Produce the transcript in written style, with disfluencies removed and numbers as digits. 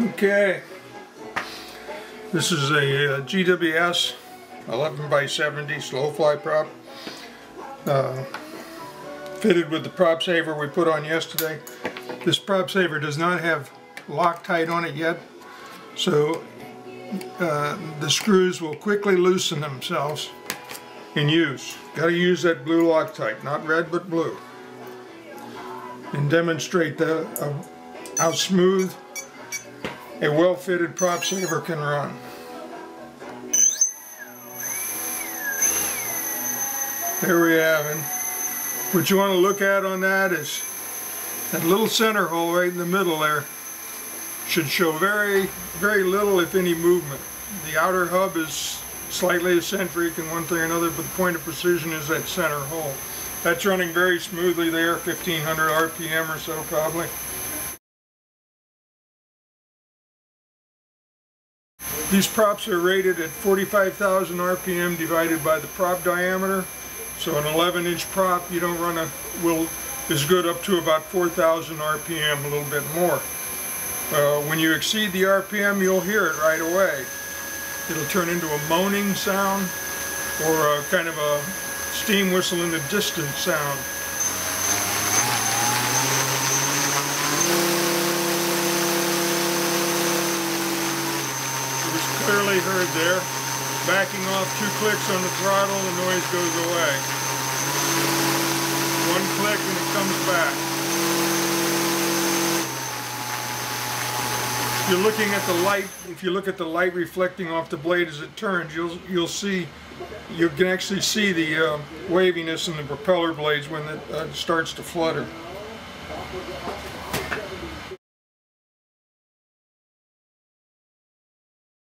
Okay, this is a GWS 11 by 70 slow fly prop, fitted with the prop saver we put on yesterday. This prop saver does not have Loctite on it yet, so the screws will quickly loosen themselves in use. Got to use that blue Loctite, not red but blue, and demonstrate how smooth a well-fitted prop saver can run. There we have it. What you want to look at on that is that little center hole right in the middle there should show very, very little, if any, movement. The outer hub is slightly eccentric and one thing or another, but the point of precision is that center hole. That's running very smoothly there, 1500 RPM or so probably. These props are rated at 45,000 RPM divided by the prop diameter. So an 11-inch prop you don't run is good up to about 4,000 RPM, a little bit more. When you exceed the RPM, you'll hear it right away. It'll turn into a moaning sound or a kind of a steam whistle in the distance sound. Clearly heard there. Backing off 2 clicks on the throttle, the noise goes away. 1 click and it comes back. If you're looking at the light, if you look at the light reflecting off the blade as it turns, you can actually see the waviness in the propeller blades when it starts to flutter.